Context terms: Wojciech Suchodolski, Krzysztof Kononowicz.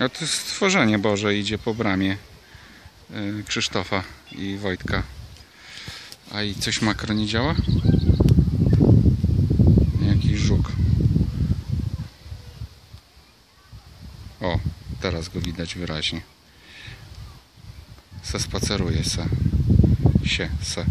No to stworzenie Boże idzie po bramie Krzysztofa i Wojtka. A i coś makro nie działa? Jakiś żuk. O, teraz go widać wyraźnie. Se spaceruje se.